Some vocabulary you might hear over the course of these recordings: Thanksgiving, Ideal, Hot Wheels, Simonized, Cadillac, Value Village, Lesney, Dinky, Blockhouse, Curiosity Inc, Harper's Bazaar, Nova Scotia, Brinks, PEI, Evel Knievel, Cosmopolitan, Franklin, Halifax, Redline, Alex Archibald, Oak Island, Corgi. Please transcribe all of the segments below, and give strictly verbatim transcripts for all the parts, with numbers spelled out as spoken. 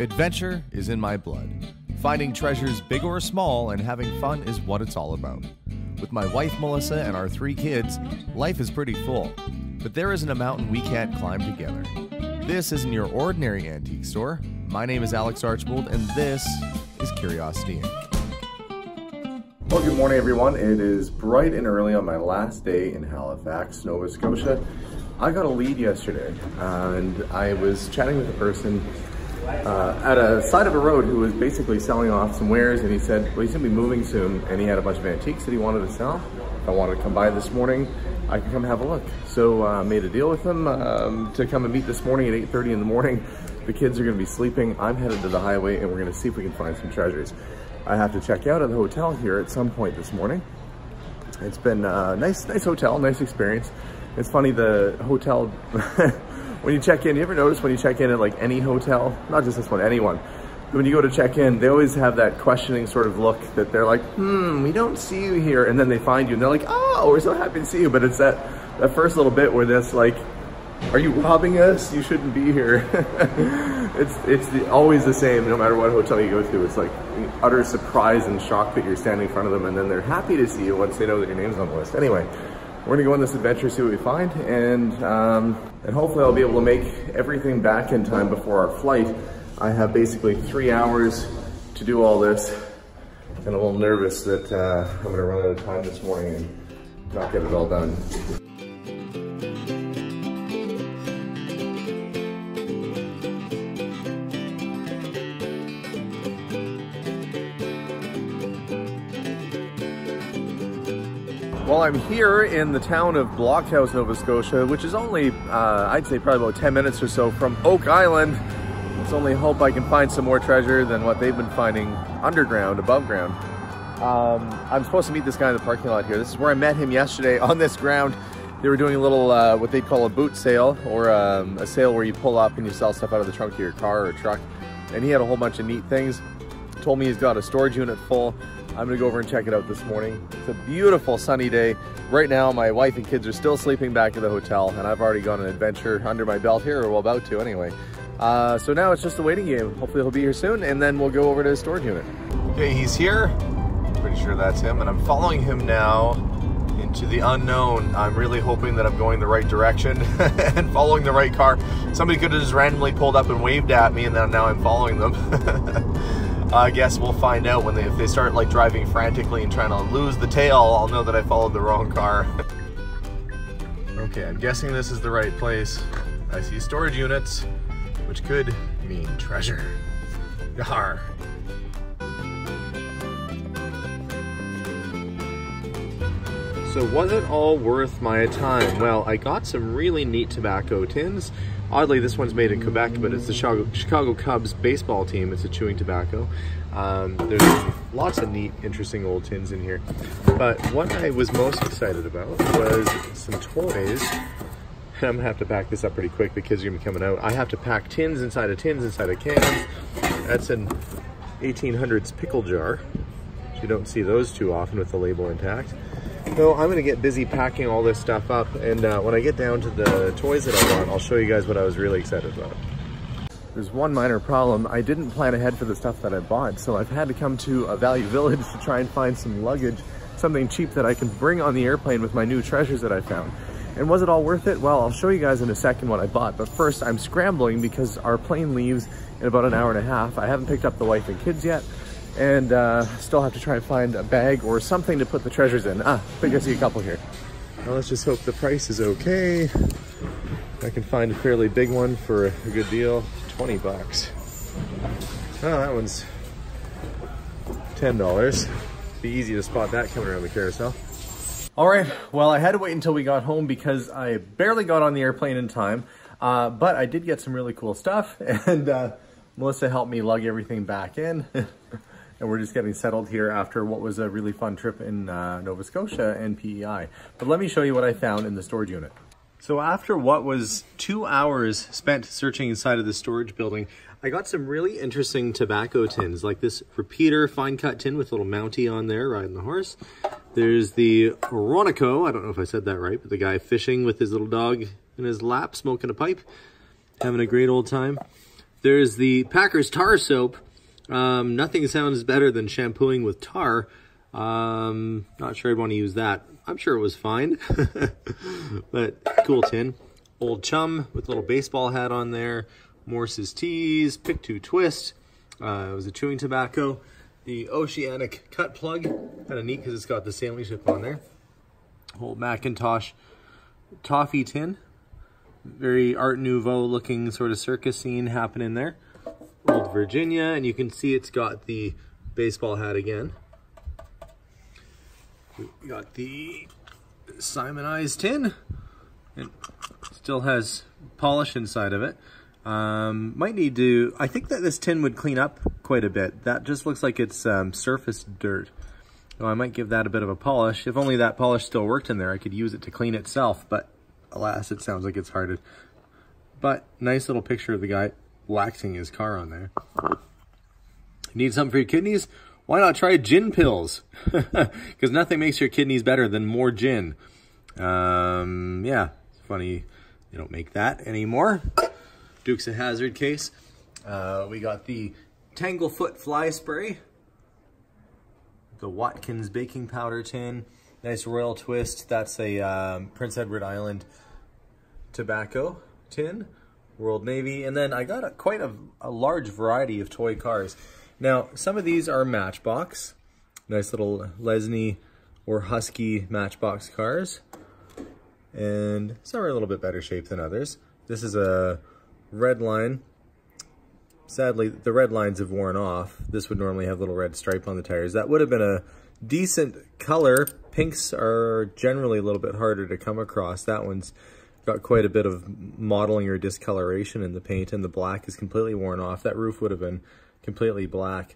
Adventure is in my blood. Finding treasures big or small and having fun is what it's all about. With my wife, Melissa, and our three kids, life is pretty full, but there isn't a mountain we can't climb together. This isn't your ordinary antique store. My name is Alex Archibald, and this is Curiosity Incorporated. Well, good morning, everyone. It is bright and early on my last day in Halifax, Nova Scotia. I got a lead yesterday, and I was chatting with a person Uh, at a side of a road who was basically selling off some wares, and he said, well, he's gonna be moving soon, and he had a bunch of antiques that he wanted to sell. If I wanted to come by this morning, I could come have a look. So I uh, made a deal with him um, to come and meet this morning at eight thirty in the morning. The kids are gonna be sleeping. I'm headed to the highway, and we're gonna see if we can find some treasures. I have to check out of the hotel here at some point this morning. It's been a nice, nice hotel, nice experience. It's funny, the hotel, when you check in, you ever notice when you check in at like any hotel, not just this one, anyone, when you go to check in, they always have that questioning sort of look that they're like, hmm, we don't see you here. And then they find you and they're like, oh, we're so happy to see you. But it's that, that first little bit where that's like, are you robbing us? You shouldn't be here. it's it's the, always the same, no matter what hotel you go to. It's like utter surprise and shock that you're standing in front of them. And then they're happy to see you once they know that your name's on the list. Anyway. We're gonna go on this adventure, see what we find, and um, and hopefully I'll be able to make everything back in time before our flight. I have basically three hours to do all this, and I'm a little nervous that uh, I'm gonna run out of time this morning and not get it all done. Well, I'm here in the town of Blockhouse, Nova Scotia, which is only, uh, I'd say probably about ten minutes or so from Oak Island. Let's only hope I can find some more treasure than what they've been finding underground, above ground. Um, I'm supposed to meet this guy in the parking lot here. This is where I met him yesterday on this ground. They were doing a little, uh, what they call a boot sale, or um, a sale where you pull up and you sell stuff out of the trunk of your car or truck. And he had a whole bunch of neat things. Told me he's got a storage unit full. I'm gonna go over and check it out this morning. It's a beautiful sunny day. Right now, my wife and kids are still sleeping back at the hotel, and I've already got an adventure under my belt here, or well, about to anyway. Uh, so now it's just a waiting game. Hopefully he'll be here soon, and then we'll go over to his storage unit. Okay, he's here. Pretty sure that's him, and I'm following him now into the unknown. I'm really hoping that I'm going the right direction and following the right car. Somebody could have just randomly pulled up and waved at me, and then now I'm following them. I guess we'll find out when they, if they start like driving frantically and trying to lose the tail, I'll know that I followed the wrong car. Okay, I'm guessing this is the right place. I see storage units, which could mean treasure. Yar. So was it all worth my time? Well, I got some really neat tobacco tins. Oddly, this one's made in Quebec, but it's the Chicago Cubs baseball team. It's a chewing tobacco. Um, there's lots of neat, interesting old tins in here. But what I was most excited about was some toys. And I'm gonna have to pack this up pretty quick. The kids are gonna be coming out. I have to pack tins inside of tins inside of cans. That's an eighteen hundreds pickle jar. You don't see those too often with the label intact. So I'm gonna get busy packing all this stuff up, and uh, when I get down to the toys that I want, I'll show you guys what I was really excited about. There's one minor problem. I didn't plan ahead for the stuff that I bought, so I've had to come to a Value Village to try and find some luggage, something cheap that I can bring on the airplane with my new treasures that I found. And was it all worth it? Well, I'll show you guys in a second what I bought, but first I'm scrambling because our plane leaves in about an hour and a half. I haven't picked up the wife and kids yet, and uh, still have to try and find a bag or something to put the treasures in. Ah, I think I see a couple here. Well, let's just hope the price is okay. I can find a fairly big one for a good deal, twenty bucks. Oh, that one's ten dollars. Be easy to spot that coming around the carousel. All right, well, I had to wait until we got home because I barely got on the airplane in time, uh, but I did get some really cool stuff, and uh, Melissa helped me lug everything back in. And we're just getting settled here after what was a really fun trip in uh, Nova Scotia and P E I. But let me show you what I found in the storage unit. So after what was two hours spent searching inside of the storage building, I got some really interesting tobacco tins, like this repeater fine cut tin with a little mountie on there riding the horse. There's the Oronico, I don't know if I said that right, but the guy fishing with his little dog in his lap, smoking a pipe, having a great old time. There's the Packers Tar Soap. Um, nothing sounds better than shampooing with tar. Um, not sure I'd want to use that. I'm sure it was fine. But cool tin. Old Chum with a little baseball hat on there. Morse's Teas. Pick Two Twist. Uh, it was a chewing tobacco. The Oceanic Cut Plug. Kind of neat because it's got the sailing ship on there. Old Macintosh Toffee tin. Very Art Nouveau looking sort of circus scene happening there. Old Virginia, and you can see it's got the baseball hat again. We got the Simonized tin. It still has polish inside of it. Um, might need to, I think that this tin would clean up quite a bit. That just looks like it's um, surface dirt. So I might give that a bit of a polish. If only that polish still worked in there, I could use it to clean itself, but alas, it sounds like it's hearted. But nice little picture of the guy waxing his car on there. Need something for your kidneys? Why not try gin pills? Because nothing makes your kidneys better than more gin. Um, yeah, it's funny they don't make that anymore. Dukes of Hazzard case. Uh, we got the Tanglefoot fly spray. The Watkins baking powder tin. Nice royal twist. That's a um, Prince Edward Island tobacco tin, World Navy. And then I got a, quite a, a large variety of toy cars. Now, some of these are Matchbox. Nice little Lesney or Husky Matchbox cars. And some are a little bit better shape than others. This is a Redline. Sadly, the red lines have worn off. This would normally have a little red stripe on the tires. That would have been a decent color. Pinks are generally a little bit harder to come across. That one's got quite a bit of modeling or discoloration in the paint, and the black is completely worn off. That roof would have been completely black.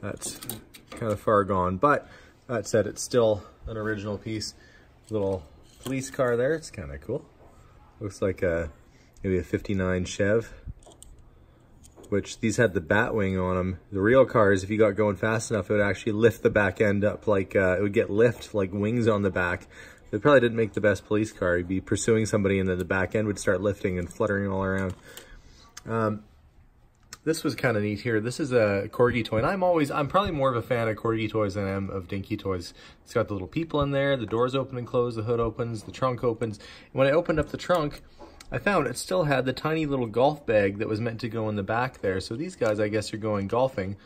That's kind of far gone, but that said, it's still an original piece. Little police car there. It's kind of cool. Looks like a maybe a fifty-nine Chev, which these had the bat wing on them. The real cars, if you got going fast enough, it would actually lift the back end up like, uh, it would get lift like wings on the back. They probably didn't make the best police car. You'd be pursuing somebody and then the back end would start lifting and fluttering all around. Um, this was kind of neat here. This is a Corgi toy, and I'm always, I'm probably more of a fan of Corgi toys than I am of Dinky toys. It's got the little people in there, the doors open and close, the hood opens, the trunk opens. When I opened up the trunk, I found it still had the tiny little golf bag that was meant to go in the back there. So these guys, I guess, are going golfing,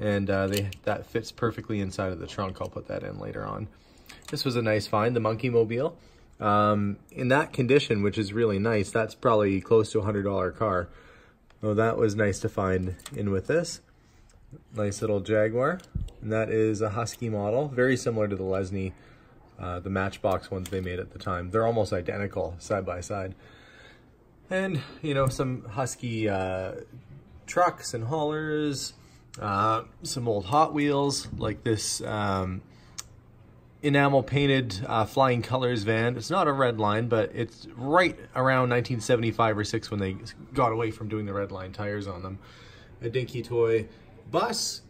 and uh, they, that fits perfectly inside of the trunk. I'll put that in later on. This was a nice find, the Monkey Mobile. Um, in that condition, which is really nice, that's probably close to a one hundred dollar car. Oh, that was nice to find in with this. Nice little Jaguar, and that is a Husky model, very similar to the Lesney. Uh, the Matchbox ones they made at the time. They're almost identical side by side. And, you know, some Husky uh, trucks and haulers, uh, some old Hot Wheels, like this um, enamel painted uh, Flying Colors van. It's not a red line, but it's right around nineteen seventy-five or six when they got away from doing the red line tires on them. A Dinky toy bus.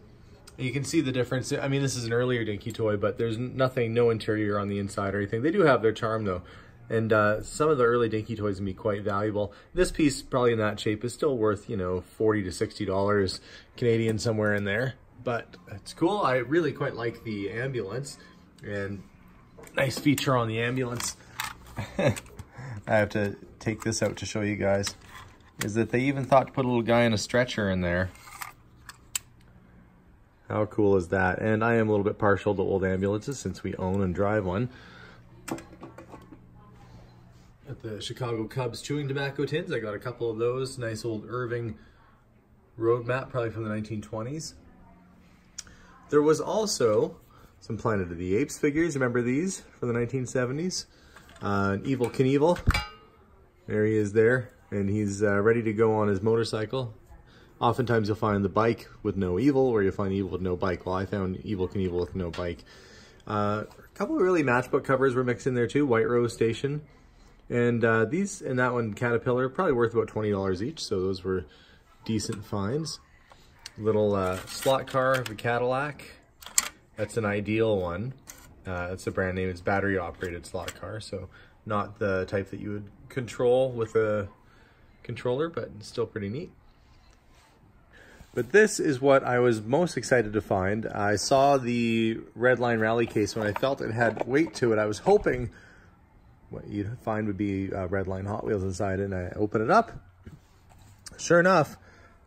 You can see the difference. I mean, this is an earlier Dinky toy, but there's nothing, no interior on the inside or anything. They do have their charm, though. And uh, some of the early Dinky toys can be quite valuable. This piece, probably in that shape, is still worth, you know, forty to sixty dollars Canadian, somewhere in there. But it's cool. I really quite like the ambulance. And nice feature on the ambulance. I have to take this out to show you guys. Is that they even thought to put a little guy in a stretcher in there. How cool is that? And I am a little bit partial to old ambulances since we own and drive one. At the Chicago Cubs chewing tobacco tins, I got a couple of those. Nice old Irving road map, probably from the nineteen twenties. There was also some Planet of the Apes figures. Remember these from the nineteen seventies? Uh, an Evel Knievel. There he is there. And he's uh, ready to go on his motorcycle. Oftentimes you'll find the bike with no Evel, or you'll find Evel with no bike. Well, I found Evel Knievel with no bike. Uh, a couple of really matchbook covers were mixed in there too. White Rose Station. And uh, these and that one, Caterpillar, probably worth about twenty dollars each. So those were decent finds. Little uh, slot car of a Cadillac. That's an Ideal one. Uh, that's the brand name. It's battery operated slot car. So not the type that you would control with a controller, but it's still pretty neat. But this is what I was most excited to find. I saw the Redline Rally case when I felt it had weight to it. I was hoping what you'd find would be uh, Redline Hot Wheels inside, and I open it up. Sure enough,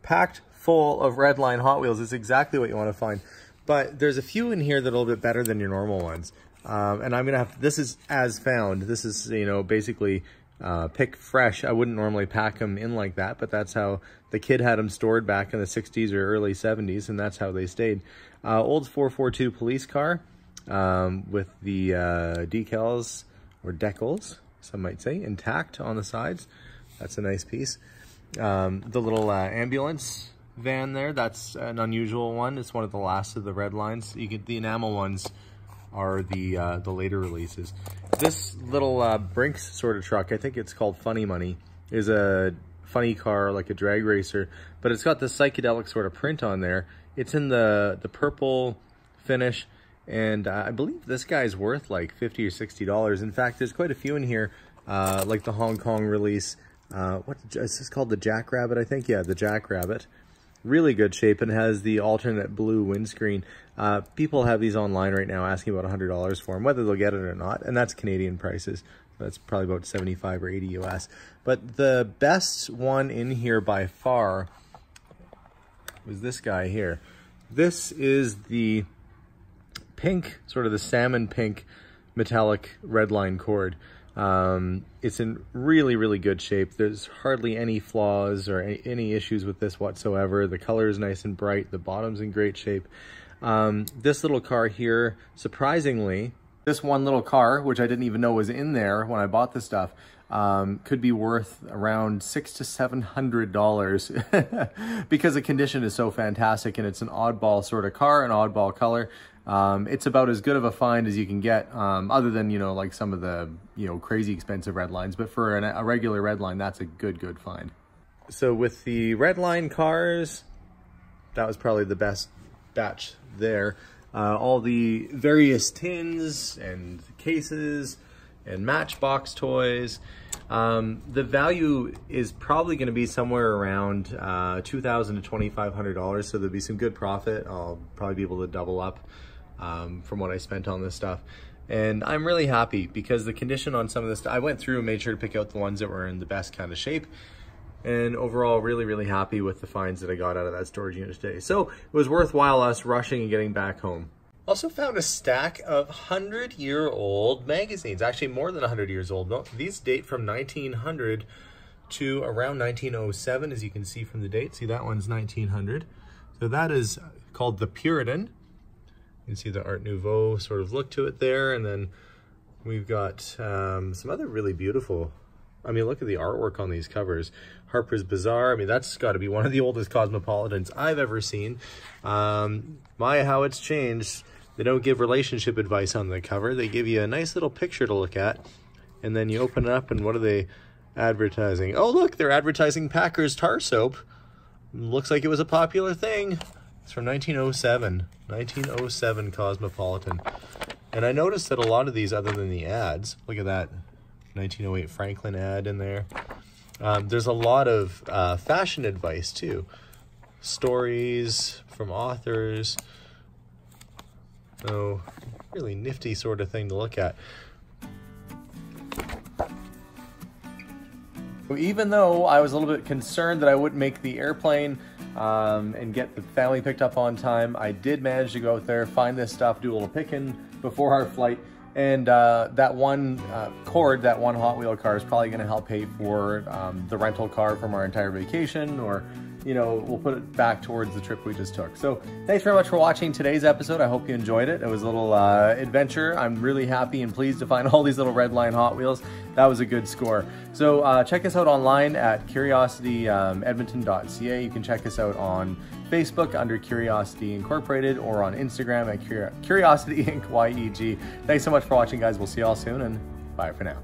packed full of Redline Hot Wheels. It's exactly what you want to find. But there's a few in here that are a little bit better than your normal ones. Um, and I'm going to have, this is as found. This is, you know, basically Uh, pick fresh. I wouldn't normally pack them in like that, but that's how the kid had them stored back in the sixties or early seventies, and that's how they stayed. Uh, old four forty-two police car um, with the uh, decals or decals, some might say, intact on the sides. That's a nice piece. Um, the little uh, ambulance van there, that's an unusual one. It's one of the last of the red lines. You get the enamel ones are the uh, the later releases. This little uh, Brinks sort of truck, I think it's called Funny Money, is a funny car, like a drag racer, but it's got this psychedelic sort of print on there. It's in the, the purple finish, and uh, I believe this guy's worth like fifty or sixty dollars. In fact, there's quite a few in here, uh, like the Hong Kong release. Uh, what is this called? The Jackrabbit, I think? Yeah, the Jackrabbit. Really good shape and has the alternate blue windscreen. Uh, people have these online right now asking about one hundred dollars for them, whether they'll get it or not, and that's Canadian prices. So that's probably about seventy-five or eighty U S. But the best one in here by far was this guy here. This is the pink, sort of the salmon pink metallic Redline cord. Um, it's in really, really good shape. There's hardly any flaws or any, any issues with this whatsoever. The color is nice and bright. The bottom's in great shape. Um, this little car here, surprisingly, this one little car, which I didn't even know was in there when I bought this stuff, um, could be worth around six to seven hundred dollars because the condition is so fantastic, and it's an oddball sort of car, an oddball color. Um, it's about as good of a find as you can get, um, other than, you know, like some of the, you know, crazy expensive red lines. But for an, a regular red line, that's a good, good find. So with the red line cars, that was probably the best batch there. Uh, all the various tins and cases and matchbox toys. Um, the value is probably going to be somewhere around uh, two thousand to twenty-five hundred dollars. So there'll be some good profit. I'll probably be able to double up Um, from what I spent on this stuff. And I'm really happy because the condition on some of this, I went through and made sure to pick out the ones that were in the best kind of shape. And overall, really, really happy with the finds that I got out of that storage unit today. So it was worthwhile us rushing and getting back home. Also found a stack of hundred-year-old magazines, actually more than one hundred years old. These date from nineteen hundred to around nineteen oh seven, as you can see from the date. See, that one's nineteen hundred. So that is called the Puritan. You can see the Art Nouveau sort of look to it there. And then we've got um, some other really beautiful, I mean, look at the artwork on these covers. Harper's Bazaar, I mean, that's got to be one of the oldest Cosmopolitans I've ever seen. Um, my, how it's changed. They don't give relationship advice on the cover. They give you a nice little picture to look at. And then you open it up and what are they advertising? Oh, look, they're advertising Packers tar soap. Looks like it was a popular thing. It's from nineteen oh seven, nineteen oh seven Cosmopolitan. And I noticed that a lot of these, other than the ads, look at that nineteen oh eight Franklin ad in there. Um, there's a lot of uh, fashion advice too. Stories from authors. So really nifty sort of thing to look at. Even though I was a little bit concerned that I wouldn't make the airplane Um, and get the family picked up on time, I did manage to go out there, find this stuff, do a little picking before our flight, and uh, that one uh, cord, that one Hot Wheel car is probably going to help pay for um, the rental car from our entire vacation, or, you know, we'll put it back towards the trip we just took. So thanks very much for watching today's episode. I hope you enjoyed it. It was a little uh, adventure. I'm really happy and pleased to find all these little Redline Hot Wheels. That was a good score. So uh, check us out online at curiosity edmonton dot c a. You can check us out on Facebook under Curiosity Incorporated or on Instagram at Curiosity Inc Y E G. Thanks so much for watching, guys. We'll see you all soon, and bye for now.